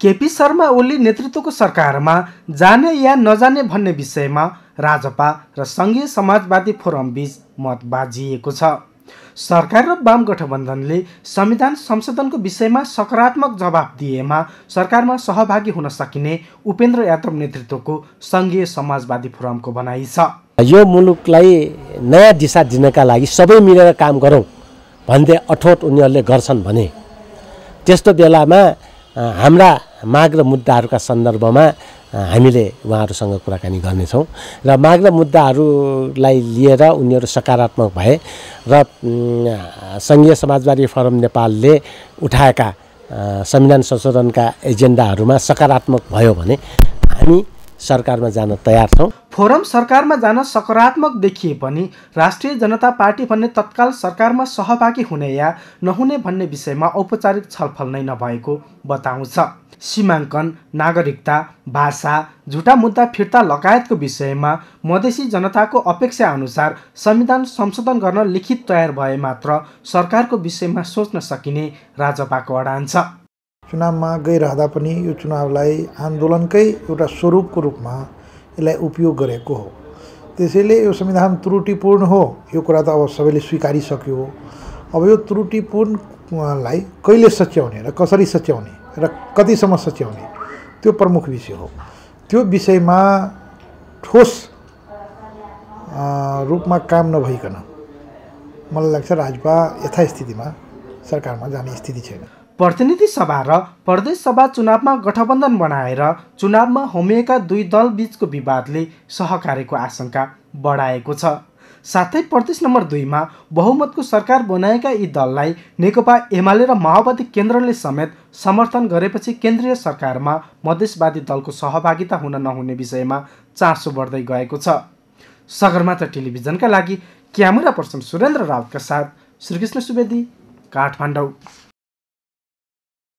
केपी शर्मा ओली नेतृत्वको सरकारमा जाने या नजाने भन्ने विषयमा राजपा र संघीय समाजवादी फोरम बीच मत बाजिएको छ। सरकार र वाम गठबन्धनले संविधान संशोधनको विषयमा सकारात्मक जवाब दिएमा सरकारमा सहभागी हुन सकिने उपेन्द्र यादव नेतृत्वको संघीय समाजवादी फोरमको भनाइ छ। यो मुलुकलाई नयाँ दिशा दिनका लागि सबै मिलेर काम गरौँ भन्दै अठोट उनीहरूले गर्छन् भने त्यस्तो बेलामा हाम्रा माग र मुद्दाहरूका सन्दर्भमा हामीले उहाँहरूसँग कुराकानी गर्नेछौँ र माग र मुद्दाहरूलाई लिएर उनीहरू सकारात्मक भए र संघीय समाजवादी फोरम नेपालले उठाएका संविधान संशोधनका एजेन्डाहरूमा सकारात्मक भयो भने हामी सरकारमा जान तयार छौँ। फोरम सरकारमा जान सकारात्मक देखिए पनि राष्ट्रिय जनता पार्टी भन्ने तत्काल सरकारमा सहभागी हुने या नहुने भन्ने विषयमा औपचारिक छलफल नै नभएको बताउँछ। सीमाङ्कन, नागरिकता, भाषा, झुटा मुद्दा फिर्ता लगायतको विषयमा मधेसी जनताको अपेक्षा अनुसार संविधान संशोधन गर्न लिखित तयार भए मात्र सरकारको विषयमा सोच्न सकिने राजपाको अडान छ। चुनावमा गइरहँदा पनि यो चुनावलाई आन्दोलनकै एउटा स्वरूपको रूपमा यसलाई उपयोग गरेको हो। त्यसैले यो संविधान त्रुटिपूर्ण हो, यो कुरा त अब सबैले स्वीकारिसक्यो। अब यो त्रुटिपूर्णलाई कहिले सच्याउने र कसरी सच्याउने र कतिसम्म सच्याउने त्यो प्रमुख विषय हो। त्यो विषयमा ठोस रूपमा काम नभइकन मलाई लाग्छ राजपा यथास्थितिमा सरकारमा जाने स्थिति छैन। प्रतिनिधि सभा र प्रदेश सभा चुनावमा गठबन्धन बनाएर चुनावमा होमिएका दुई दल बीचको विवादले सहकार्यको आशंका बढाएको छ। साथै प्रदेश नम्बर 2 मा बहुमतको सरकार बनाएका यी दललाई नेकोपा, एमाले र माओवादी केन्द्रले समेत समर्थन गरेपछि केन्द्रीय सरकारमा मधेसवादी दलको सहभागिता हुन नहुने विषयमा चासो बढ्दै गएको छ। सागरमाथा टेलिभिजनका लागि क्यामेरा पर्सन सुरेन्द्र रावलका साथ श्री कृष्ण सुवेदी, काठमाडौँ।